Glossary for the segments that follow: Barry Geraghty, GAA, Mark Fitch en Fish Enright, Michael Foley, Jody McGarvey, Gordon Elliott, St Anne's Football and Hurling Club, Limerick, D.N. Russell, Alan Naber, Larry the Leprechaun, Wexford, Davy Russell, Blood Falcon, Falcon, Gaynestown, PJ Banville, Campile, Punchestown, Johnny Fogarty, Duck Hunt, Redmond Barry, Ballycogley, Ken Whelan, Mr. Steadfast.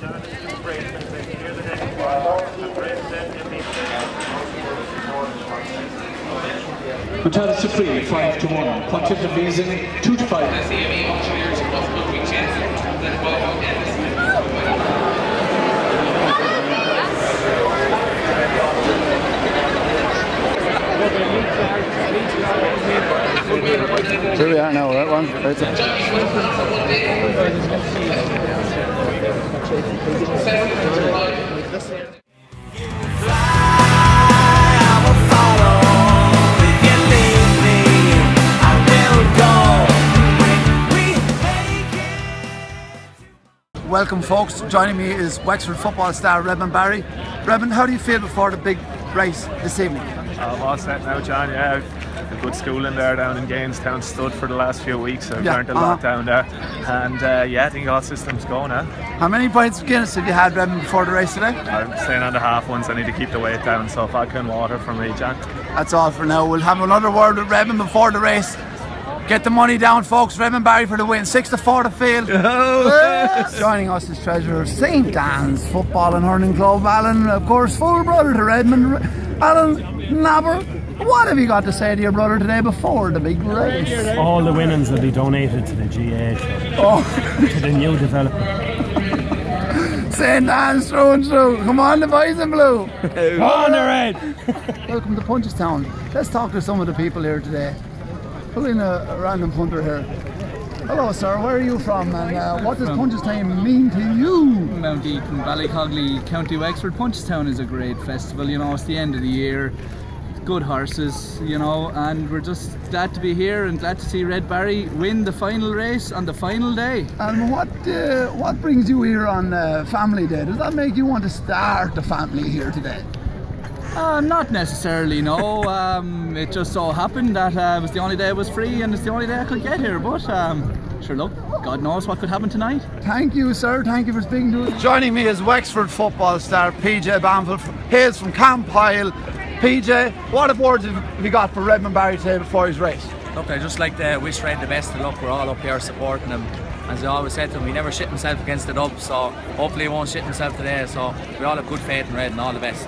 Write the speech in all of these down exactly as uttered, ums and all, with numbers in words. Return Supreme five to one. Punches of Reason two to five. Here we are now, that one. Right there. Welcome folks, joining me is Wexford football star Redmond Barry. Redmond, how do you feel before the big race this evening? I'm all set now, John, yeah. I've a good schooling there down in Gaynestown, stood for the last few weeks, so I've yeah. learned a lot uh, down there. And uh, yeah, I think all systems going now. Eh? How many pints of Guinness have you had, Redmond, before the race today? I'm staying on the half ones, I need to keep the weight down, so vodka and water for me, John. That's all for now, we'll have another word with Redmond before the race. Get the money down, folks. Redmond Barry for the win. six to four to field. Oh, yes. Joining us is treasurer of St Anne's Football and Hurling Club, Alan, of course, full brother to Redmond. Alan Naber, what have you got to say to your brother today before the big race? All the winnings will be donated to the G A A. Oh. To the new development. St Anne's through and through. Come on, the boys in blue. Come on, the red. Welcome to Punchestown. Let's talk to some of the people here today. Pull in a, a random punter here. Hello sir, where are you from and uh, what does Punchestown mean to you? Mount Eaton, Ballycogley, County Wexford. Punchestown is a great festival, you know, it's the end of the year, good horses, you know, and we're just glad to be here and glad to see Red Barry win the final race on the final day. And what uh, what brings you here on uh, Family Day? Does that make you want to start the family here today? Uh, not necessarily, no. Um, it just so happened that uh, it was the only day I was free and it's the only day I could get here, but um, sure look, God knows what could happen tonight. Thank you sir, thank you for speaking to us. Joining me is Wexford football star P J Banville, hails from Campile. P J, what awards have you got for Redmond Barry today before his race? Look, I just like to wish Red the best of luck, we're all up here supporting him. As I always said to him, he never shit himself against the dub, so hopefully he won't shit himself today, so we all have good faith in Red and all the best.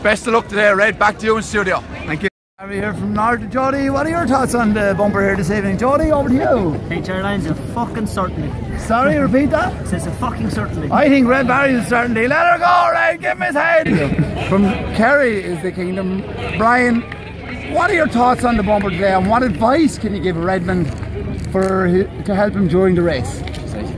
Best of luck today, Red. Back to you in studio. Thank you. We're here from North. Jody, what are your thoughts on the bumper here this evening? Jody, over to you. I think Airline's a fucking certainty. Sorry, repeat that? It says a fucking certainty. I think Red Barry's a certainty. Let her go, Red. Give him his head. From Kerry is the kingdom. Brian, what are your thoughts on the bumper today and what advice can you give Redmond for to help him during the race?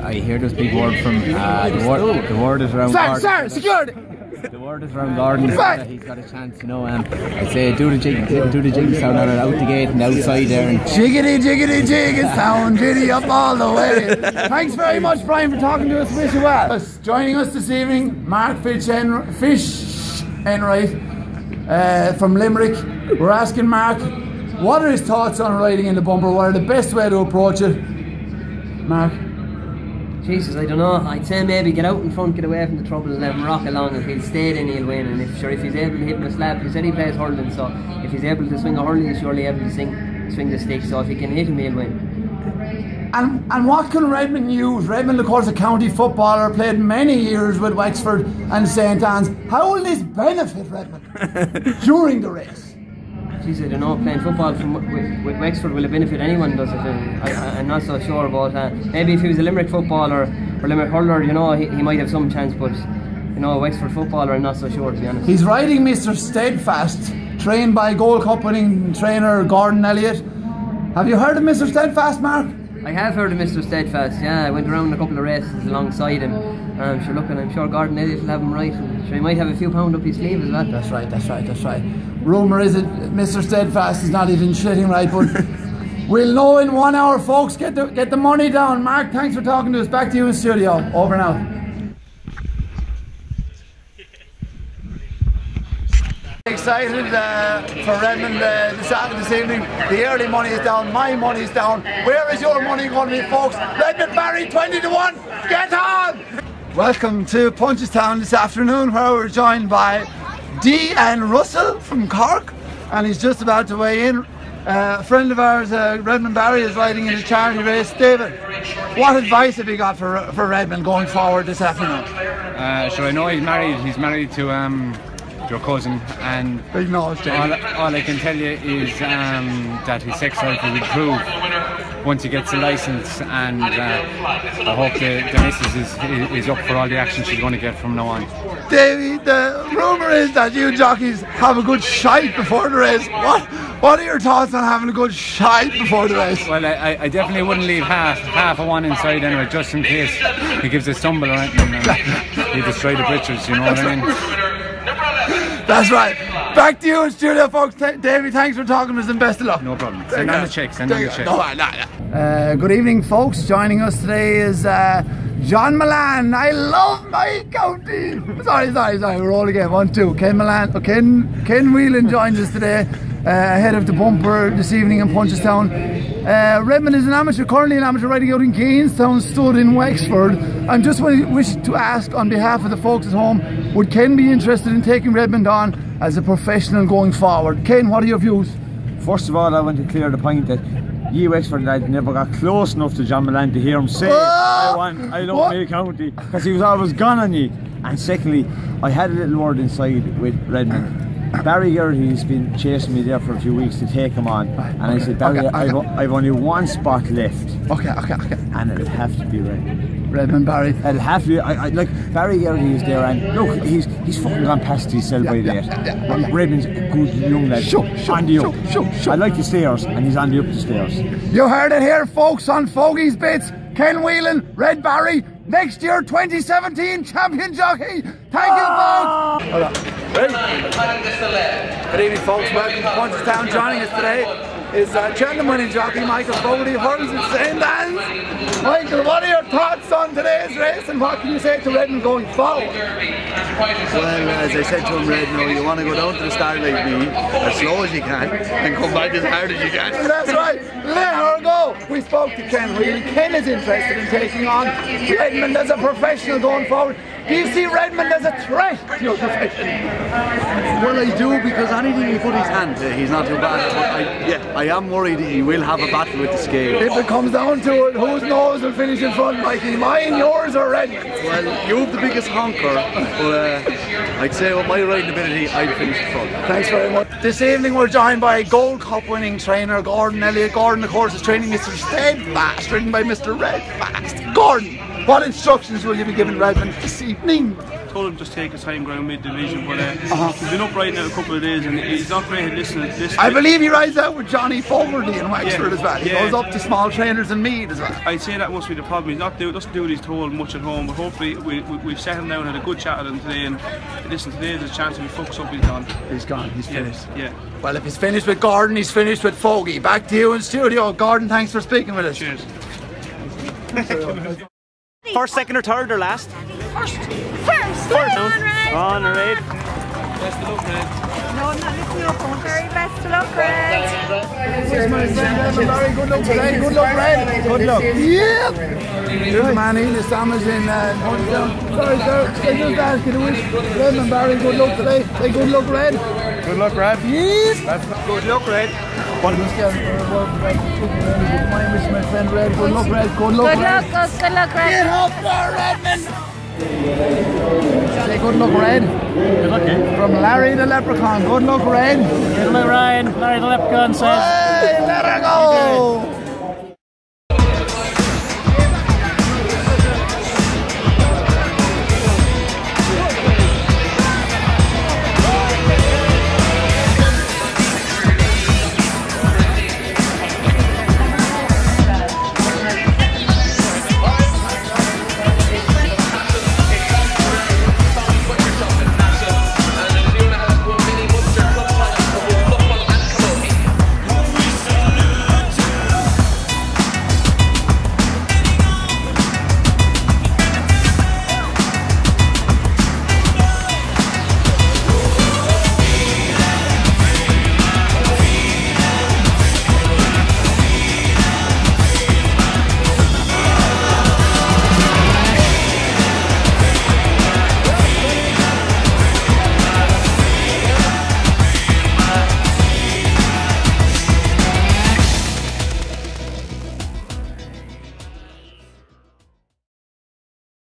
I hear this big word from uh, the, word, the word is around. Sir, sir, security. The word is around Gordon, uh, he's got a chance, you know. Um, I'd say do the jig, do the jig sound out, out the gate and outside there. And jiggity, jiggity, jig, it sound jitty up all the way. Thanks very much, Brian, for talking to us. Wish you well. Joining us this evening, Mark Fitch en Fish Enright uh, from Limerick. We're asking Mark, what are his thoughts on riding in the bumper? What are the best way to approach it, Mark? Jesus, I don't know. I'd say maybe get out in front, get away from the trouble, and let him rock along. If he'll stay, then he'll win. And if sure, if he's able to hit the slab, he said he plays hurling, so if he's able to swing a hurling, he's surely able to sing, swing the stick. So if he can hit him, he'll win. And and what can Redmond use? Redmond, of course, a county footballer, played many years with Wexford and St Anne's. How will this benefit Redmond during the race? Jeez, I don't know, playing football from, with, with Wexford, will it benefit anyone, does it? I, I, I'm not so sure, but uh, maybe if he was a Limerick footballer or Limerick hurler, you know, he, he might have some chance, but, you know, a Wexford footballer, I'm not so sure, to be honest. He's riding Mister Steadfast, trained by Gold Cup winning trainer Gordon Elliott. Have you heard of Mister Steadfast, Mark? I have heard of Mister Steadfast, yeah. I went around a couple of races alongside him. And I'm sure, looking, I'm sure Gordon Elliott will have him right. And sure he might have a few pound up his sleeve as well. That's right, that's right, that's right. Rumour is it Mister Steadfast is not even shitting right, but we'll know in one hour, folks. Get the, get the money down. Mark, thanks for talking to us. Back to you in studio. Over and out. Excited uh, for Redmond uh, this, this evening. The early money is down, my money is down. Where is your money going to be, folks? Redmond Barry twenty to one, get on! Welcome to Punchestown this afternoon, where we're joined by D N Russell from Cork, and he's just about to weigh in. Uh, a friend of ours, uh, Redmond Barry, is riding in a charity race. David, what advice have you got for for Redmond going forward this afternoon? Uh, sure, I know he's married. He's married to um, your cousin, and big knowledge, David. All, all I can tell you is um, that his sex life will improve once he gets a licence, and uh, I hope the, the missus is, is, is up for all the action she's going to get from now on. Davey, the rumour is that you jockeys have a good shite before the race. What? What are your thoughts on having a good shite before the race? Well, I, I definitely wouldn't leave half half a one inside anyway, just in case he gives a stumble or anything and he destroys the britches, you know what I mean? That's right. Back to you in studio, folks. Davey, thanks for talking to us and best of luck. No problem. Send down the check, send down the check. No, no, no. Uh, good evening, folks. Joining us today is uh, John Milan. I love my county. Sorry, sorry, sorry. We're all again. One, two. Ken Milan. Oh, Ken, Ken Whelan joins us today. Uh, ahead of the bumper this evening in Punchestown. Uh, Redmond is an amateur, currently an amateur riding out in Gaynestown, stood in Wexford. I'm just wish to ask on behalf of the folks at home, would Ken be interested in taking Redmond on as a professional going forward? Ken, what are your views? First of all, I want to clear the point that ye Wexford lad never got close enough to John Milan to hear him say, oh! I want, I love my county, because he was always gone on ye. And secondly, I had a little word inside with Redmond. Barry Geraghty has been chasing me there for a few weeks to take him on, and okay, I said, Barry, okay, okay. I've, I've only one spot left. Okay, okay, okay. And it'll have to be Redmond. Redmond Barry. It'll have to be. I, I, like, Barry Geraghty is there, and look, he's he's fucking gone past himself by there. Redmond's a good young lad. Shook, shook, on the up. Shook, shook, shook. I like the stairs, and he's on the up the stairs. You heard it here, folks, on Fogey's Bits. Ken Whelan, Red Barry, next year, twenty seventeen champion jockey. Thank you, folks. Right. Hey. Good evening, folks. Welcome to Punchestown. Joining us today is uh, chairman-winning jockey Michael Foley, hurls at St Anne's. Michael, what are your thoughts on today's race, and what can you say to Redmond going forward? Well, as I said to him, Redmond, you want to go down to the start like me, as slow as you can, and come back as hard as you can. That's right. Let her go. We spoke to Ken Whelan. Ken is interested in taking on Redmond as a professional going forward. Do you see Redmond as a threat to your profession? Well, I do, because anything he put his hand to, he's not too bad. I, yeah, I am worried he will have a battle with the scale. If it comes down to it, whose nose will finish in front, Mikey? Mine, yours, or Redmond? Well, you've the biggest honker, but uh, I'd say with my riding ability, I'd finish in front. Thanks very much. This evening we're joined by Gold Cup winning trainer Gordon Elliott. Gordon, of course, is training Mister Steadfast, ridden by Mister Redfast. Gordon, what instructions will you be giving Redmond this evening? I told him just take his time ground mid-division, but uh, uh-huh. he's been up riding out a couple of days and he's not great at listening. This I believe he rides out with Johnny Fogarty in Wexford yeah. as well. He yeah. goes up to small trainers in Mead as well. I'd say that must be the problem. He's not do, doesn't do what he's told much at home, but hopefully we, we, we've sat him down and had a good chat at him today, and listen, today there's a chance if he fucks up, he's gone. He's gone, he's finished. Yeah. yeah. Well, if he's finished with Gordon, he's finished with Fogey. Back to you in studio. Gordon, thanks for speaking with us. Cheers. First, second, or third, or last? First. First. First. On red. Best of luck, Red. No, I'm not listening up. I'm very best of luck, Red. Good luck, Red. Good luck, Red. Good luck. Yep. There's a man in the Summers in Punchestown. Sorry, sir. They just asked you to wish Red and Barry good luck today. Say good luck, Red. Good luck, Red. Yes. Good luck, Red. Good luck, Red. Good luck, Red. Good luck, Red. Good luck, Red. Get up for Redmond! Say good luck, Red. Good luck, eh? From Larry the Leprechaun. Good luck, Red. Good luck, Ryan. Larry the Leprechaun says. Hey, let her go!